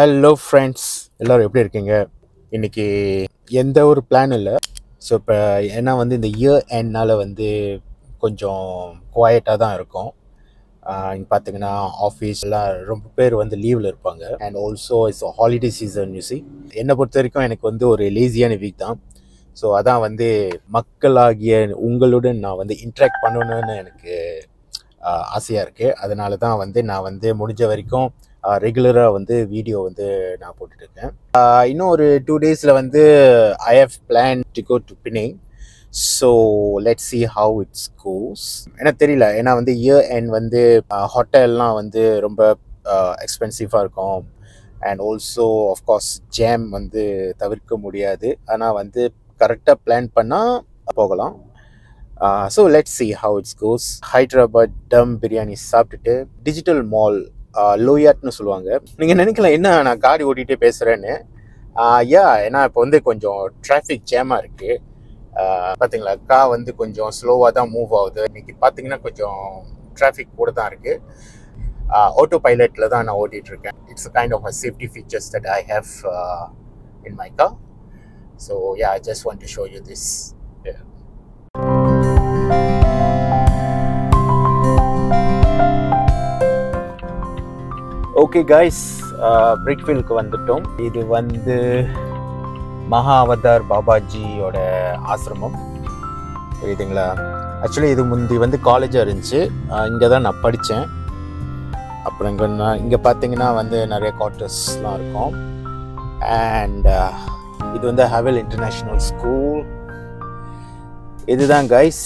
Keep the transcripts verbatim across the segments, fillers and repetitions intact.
Hello friends, எல்லாரும் எப்படி இருக்கீங்க? இன்னைக்கு எந்த ஒரு பிளான் இல்லை. ஸோ இப்போ ஏன்னா வந்து இந்த இயர் என்னால் வந்து கொஞ்சம் குவாய்ட்டாக தான் இருக்கும். இங்கே பார்த்தீங்கன்னா ஆஃபீஸ்லாம் ரொம்ப பேர் வந்து லீவில் இருப்பாங்க. And also it's holiday season. You see என்னை பொறுத்த வரைக்கும் எனக்கு வந்து ஒரு லேசியான வீக் தான். ஸோ அதான் வந்து மக்களாகிய உங்களுடன் நான் வந்து இன்ட்ராக்ட் பண்ணணும்னு எனக்கு ஆசையாக இருக்குது. அதனால தான் வந்து நான் வந்து முடிஞ்ச வரைக்கும் ரெகுலராக வந்து வீடியோ வந்து நான் போட்டுட்ருக்கேன். இன்னும் ஒரு டூ டேஸில் வந்து I have plan to go to Penang. So let's see how it's goes. எனக்கு தெரியல, ஏன்னா வந்து இயர் அண்ட் வந்து ஹோட்டல்லாம் வந்து ரொம்ப எக்ஸ்பென்சிவாக இருக்கும். அண்ட் ஆல்சோ ஆஃப்கோர்ஸ் ஜாம் வந்து தவிர்க்க முடியாது. ஆனால் வந்து கரெக்டாக பிளான் பண்ணால் போகலாம். So let's see how it's goes. Hyderabad dum biryani சாப்பிட்டுட்டு டிஜிட்டல் மால் லோ யாட்னு சொல்லுவாங்க. நீங்கள் நினைக்கலாம் என்ன நான் காடி ஓட்டிகிட்டே பேசுகிறேன்னு. யா, ஏன்னா இப்போ வந்து கொஞ்சம் டிராஃபிக் ஜாமாக இருக்குது. பார்த்தீங்களா, கார் வந்து கொஞ்சம் ஸ்லோவாக தான் மூவ் ஆகுது. இன்றைக்கி பார்த்தீங்கன்னா கொஞ்சம் டிராஃபிக் கூட தான் இருக்குது. ஆட்டோ பைலட்டில் தான் நான் ஓட்டிகிட்ருக்கேன். It's a kind of a safety features that I have in my car. So yeah, I just want to show you this. Okay guys, பிரிக்ஃபீல்டுக்கு வந்துட்டோம். இது வந்து மகாவதார் பாபாஜியோட ஆசிரமம், புரியுதுங்களா? ஆக்சுவலி இது முந்தி வந்து காலேஜாக இருந்துச்சு. இங்கே தான் நான் படித்தேன். அப்புறம் இங்கே நான் இங்கே பார்த்தீங்கன்னா வந்து நிறைய குவார்ட்டர்ஸ்லாம் இருக்கும். அண்ட் இது வந்து ஹாவெல் இன்டர்நேஷ்னல் ஸ்கூல். இதுதான் கைஸ்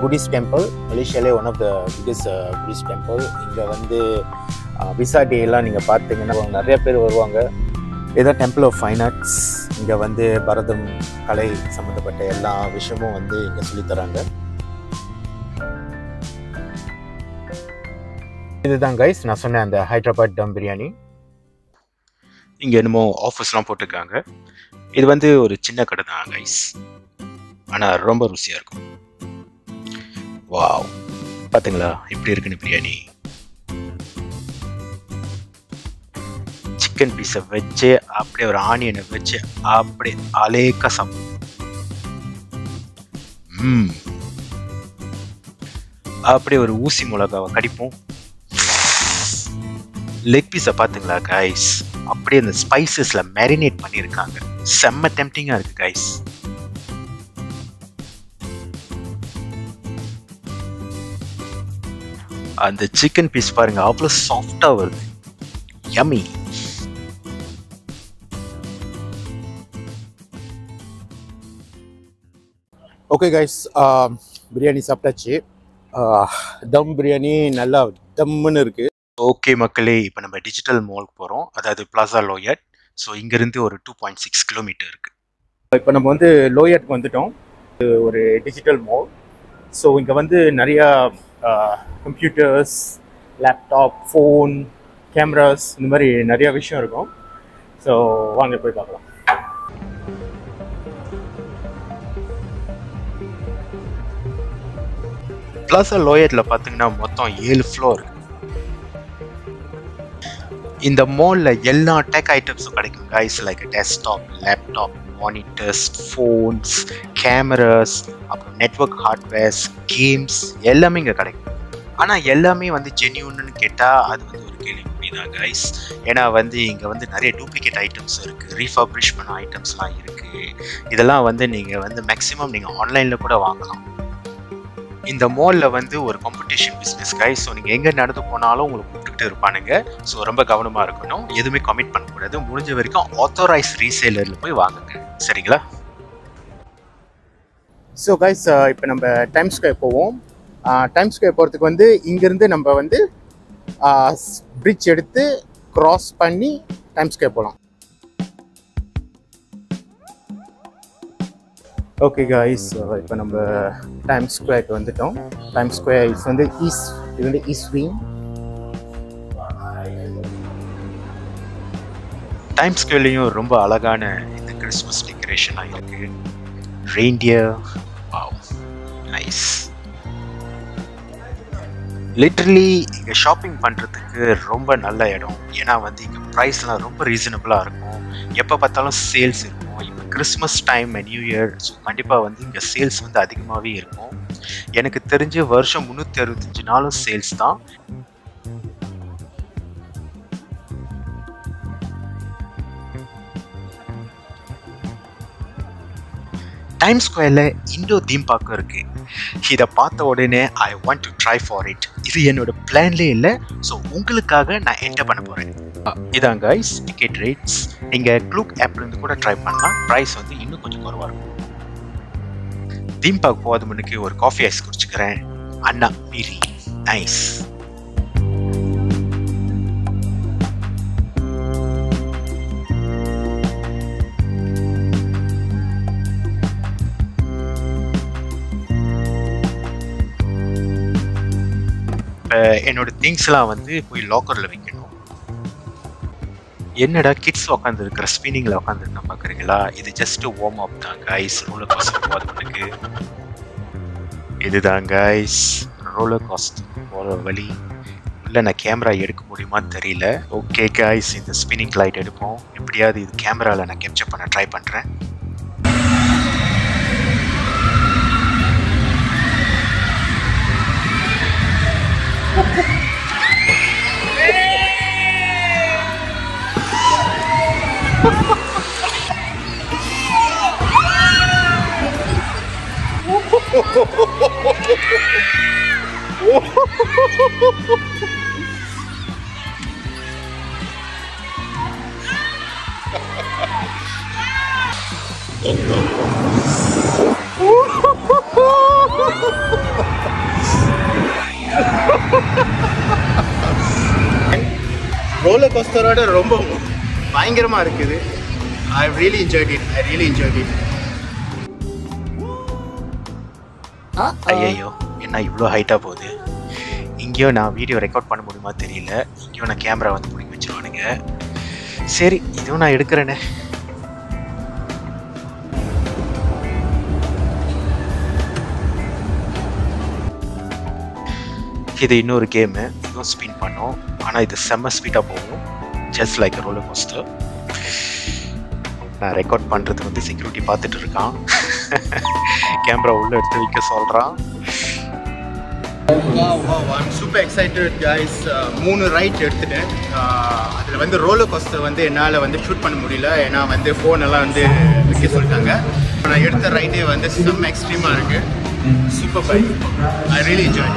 புத்திஸ்ட் டெம்பிள். மலேசியாலே one of the biggest Buddhist temple. இங்கே வந்து விசா டேலாம் நீங்கள் பார்த்தீங்கன்னா நிறைய பேர் வருவாங்க. இதுதான் டெம்பிள் ஆஃப் ஃபைன் ஆர்ட்ஸ். இங்கே வந்து பரதம் கலை சம்மந்தப்பட்ட எல்லா விஷயமும் வந்து இங்கே சொல்லித்தராங்க. இதுதான் கைஸ் நான் சொன்னேன் அந்த ஹைதராபாத் டம் பிரியாணி. இங்கே என்னமோ ஆஃபர்ஸ்லாம் போட்டிருக்காங்க. இது வந்து ஒரு சின்ன கடை தான் கைஸ், ஆனால் ரொம்ப ருசியாக இருக்கும். வாவ், பார்த்தீங்களா எப்படி இருக்குன்னு பிரியாணி. சிக்கன் பீஸை வச்சு அப்படியே ஒரு ஆனியனை வச்சு அப்படியே அலேக்கா சாப்பிடும். ம், அப்படியே ஒரு ஊசி மிளகாவை கடிப்போம். லெக் பீஸை பார்த்துங்களா கைஸ், அப்படியே அந்த ஸ்பைசஸில் மேரினேட் பண்ணியிருக்காங்க. செம்ம டெம்ப்டிங்காக இருக்குது கைஸ். அந்த சிக்கன் பீஸ் பாருங்க, அவ்வளோ சாஃப்டாக வருது. யம்மி. ஓகே கைஸ், பிரியாணி சாப்பிட்டாச்சு. தம் பிரியாணி நல்லா தம்முன்னு இருக்கு. ஓகே மக்களே, இப்போ நம்ம டிஜிட்டல் மாலுக்கு போகிறோம், அதாவது பிளாசா லோ யாட். ஸோ இங்கேருந்து ஒரு டூ பாயிண்ட் சிக்ஸ் கிலோமீட்டர் இருக்கு. இப்போ நம்ம வந்து லோ யாட்க்கு வந்துட்டோம். இது ஒரு டிஜிட்டல் மால். ஸோ இங்கே வந்து நிறையா கம்ப்யூட்டர்ஸ், லேப்டாப், ஃபோன், கேமராஸ், இந்த மாதிரி நிறைய விஷயம் இருக்கும். ஸோ வாங்க போய் பார்க்கலாம். பிளாசா லோ யாட்ல பார்த்தீங்கன்னா மொத்தம் ஏழு ஃப்ளோர். இந்த மால்ல எல்லா டெக் ஐட்டம்ஸும் கிடைக்கும் guys. Like desktop, laptop, monitors, phones, cameras, அப்புறம் நெட்வொர்க் ஹார்ட்வேர்ஸ், கேம்ஸ் எல்லாமே இங்கே கிடைக்கும். ஆனால் எல்லாமே வந்து ஜென்யூன்னு கேட்டால் அது வந்து ஒரு கேள்விக்குறிதான் கைஸ். ஏன்னா வந்து இங்கே வந்து நிறைய டூப்ளிகேட் ஐட்டம்ஸ் இருக்குது, ரீஃபர்பிஷ் பண்ண ஐட்டம்ஸ்லாம் இருக்குது. இதெல்லாம் வந்து நீங்கள் வந்து மேக்ஸிமம் நீங்கள் ஆன்லைனில் கூட வாங்கலாம். இந்த மாலில் வந்து ஒரு காம்படிஷன் பிஸ்னஸ் கைஸ். ஸோ நீங்கள் எங்கே நடந்து போனாலும் உங்களை கூப்பிட்டுக்கிட்டு இருப்பானுங்க. ஸோ ரொம்ப கவனமாக இருக்கணும், எதுவுமே கமிட் பண்ணக்கூடாது. முடிஞ்ச வரைக்கும் ஆத்தரைஸ் ரீசேலரில் போய் வாங்குங்க, சரிங்களா? ஸோ கைஸ், இப்போ நம்ம டைம்ஸ் ஸ்கொயர் போவோம். டைம்ஸ் ஸ்கொயர் போகிறதுக்கு வந்து இங்கேருந்து நம்ம வந்து பிரிட்ஜ் எடுத்து க்ராஸ் பண்ணி டைம்ஸ் ஸ்கொயர் போகலாம். ஓகே கைஸ், இப்போ நம்ம டைம்ஸ் ஸ்கொயருக்கு வந்துட்டோம். டைம்ஸ் ஸ்கொயர் இஸ் வந்து ஈஸ்ட், இது வந்து ஈஸ்ட் விங். டைம்ஸ் ஸ்கொயர்லேயும் ரொம்ப அழகான இந்த கிறிஸ்மஸ் டெக்கரேஷனாக இருக்குது. Reindeer, wow, nice. லிட்டரலி இங்கே ஷாப்பிங் பண்ணுறதுக்கு ரொம்ப நல்ல இடம். ஏன்னா வந்து இங்கே ப்ரைஸ்லாம் ரொம்ப ரீசனபிளாக இருக்கும். எப்போ பார்த்தாலும் சேல்ஸ் இருக்கும். இப்போ Christmas time and new year, so கண்டிப்பாக வந்து இங்கே சேல்ஸ் வந்து அதிகமாகவே இருக்கும். எனக்கு தெரிஞ்ச வருஷம் முந்நூற்றி அறுபத்தஞ்சு நாளும் சேல்ஸ் தான். டைம் ஸ்கொயரில் இண்டோ தீம் பார்க்கும் இருக்குது. இதை பார்த்த உடனே I want to try for it. இது என்னோட பிளான்லேயே இல்லை. ஸோ உங்களுக்காக நான் என்டர் பண்ண போகிறேன். இதான் கைஸ் டிக்கெட் ரேட்ஸ். நீங்கள் க்ளூக் ஆப்லேருந்து கூட ட்ரை பண்ணலாம். ப்ரைஸ் வந்து இன்னும் கொஞ்சம் குறைவாக இருக்கும். தீம் பார்க் போகாத முன்னுக்கு ஒரு காஃபி ஐஸ் குடிச்சுக்கிறேன். அண்ணா மீரி நைஸ். என்னோட திங்ஸ்லாம் வந்து போய் லாக்கரில் வைக்கணும். என்னடா கிட்ஸ் உக்காந்துருக்கிற ஸ்பின்னிங்கில் உக்காந்துருக்கா பார்க்குறீங்களா? இது ஜஸ்ட் வார்ம் அப் தான் கைஸ். ரோலர் காஸ்டர் போகிறதுக்கு இதுதான் கைஸ் ரோலர் காஸ்டர் போகிற வழி. இல்லை நான் கேமரா எடுக்க முடியுமா தெரியல. ஓகே கைஸ், இந்த ஸ்பின்னிங் லைட் எடுப்போம். எப்படியாவது இது கேமராவில் நான் கேப்சர் பண்ண ட்ரை பண்ணுறேன். ரோலர் கோஸ்டரோட ரொம்ப பயங்கரமாக இருக்குது. I really enjoyed it. I really enjoyed it. ஐயோ, என்ன இவ்வளோ ஹைட்டாக போகுது. இங்கேயோ நான் வீடியோ ரெக்கார்ட் பண்ண முடியுமா தெரியல. இங்கேயோ நான் கேமரா வந்து பிடிக்க வச்சுருவானுங்க. சரி, இதுவும் நான் எடுக்கிறேனே. இது இன்னொரு கேமு. இதுவும் ஸ்பின் பண்ணோம். ஆனால் இது செம்ம ஸ்பீடாக போகும். Just like a roller coaster. நான் ரெக்கார்ட் பண்ணுறது வந்து செக்யூரிட்டி பார்த்துட்டு இருக்கான். கேமரா உள்ளே எடுத்து வைக்க சொல்கிறான். Super excited guys. மூணு ரைட் எடுத்துட்டேன். அதில் வந்து ரோலர் கோஸ்டர் வந்து என்னால் வந்து ஷூட் பண்ண முடியல. ஏன்னா வந்து ஃபோனெல்லாம் வந்து வைக்க சொல்லிட்டாங்க. நான் எடுத்த ரைட்டே வந்து செம் எக்ஸ்ட்ரீமாக இருக்குது. Super by, I really enjoy.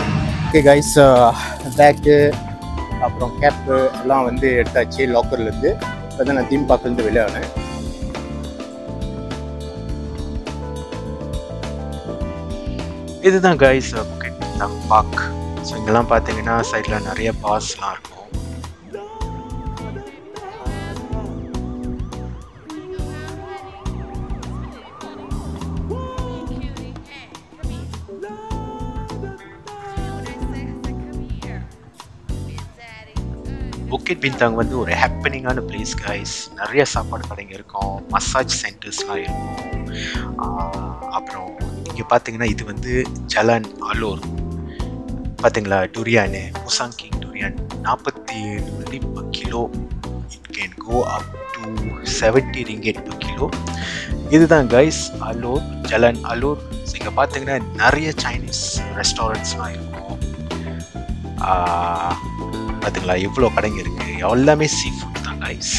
Okay guys, bag அப்புறம் கேப்பு எல்லாம் வந்து எடுத்தாச்சு லாக்கர்லேருந்து. இப்போ தான் நான் தீம் பார்க்குறது வெளியானேன். இதுதான் guys Bukit Bintang park. So இங்கெல்லாம் பார்த்தீங்கன்னா சைடில் நிறைய பார்ஸ்லாம் இருக்கும். புக்கிட் பின்தாங் வந்து ஒரு ஹேப்பனிங்கான பிளேஸ் கைஸ். நிறைய சாப்பாடு கடைங்க இருக்கும், மசாஜ் சென்டர்ஸ்லாம் இருக்கும். அப்புறம் இங்கே பார்த்தீங்கன்னா இது வந்து ஜலான் அலோர். பார்த்தீங்களா டூரியானு, முசாங் கிங் டூரியான் நாற்பத்தி ஏழு வண்டி per kilo. It can go up to seventy ringgit per kilo. இதுதான் guys Alor, Jalan Alor. So இங்கே பார்த்தீங்கன்னா நிறைய சைனீஸ் ரெஸ்டாரண்ட்ஸ்லாம் இருக்கும். பார்த்தீங்களா எவ்வளோ கடைங்க இருக்குது. எல்லாமே சீ ஃபுட் தான் guys.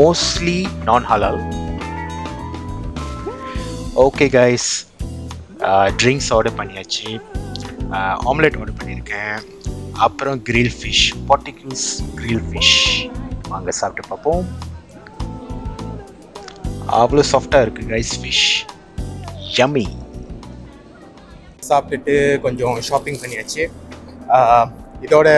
Mostly non halal. Okay guys, drinks order பண்ணியாச்சு. ஆம்லெட் ஆர்டர் பண்ணியிருக்கேன். அப்புறம் கிரில் ஃபிஷ், பார்ட்டிகல்ஸ் கிரில் ஃபிஷ். வாங்க சாப்பிட்டு பார்ப்போம். அவ்வளோ சாஃப்டாக இருக்குது கைஸ் ஃபிஷ், யம்மி. சாப்பிட்டுட்டு கொஞ்சம் ஷாப்பிங் பண்ணியாச்சு. இதோட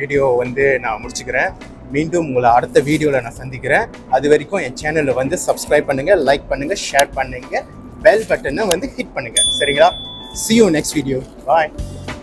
வீடியோ வந்து நான் முடிச்சுக்கிறேன். மீண்டும் உங்களை அடுத்த வீடியோவில் நான் சந்திக்கிறேன். அது வரைக்கும் என் சேனலில் வந்து சப்ஸ்கிரைப் பண்ணுங்கள், லைக் பண்ணுங்கள், ஷேர் பண்ணுங்கள், பெல் பட்டனை வந்து ஹிட் பண்ணுங்க. சரிங்களா? see you next video. bye.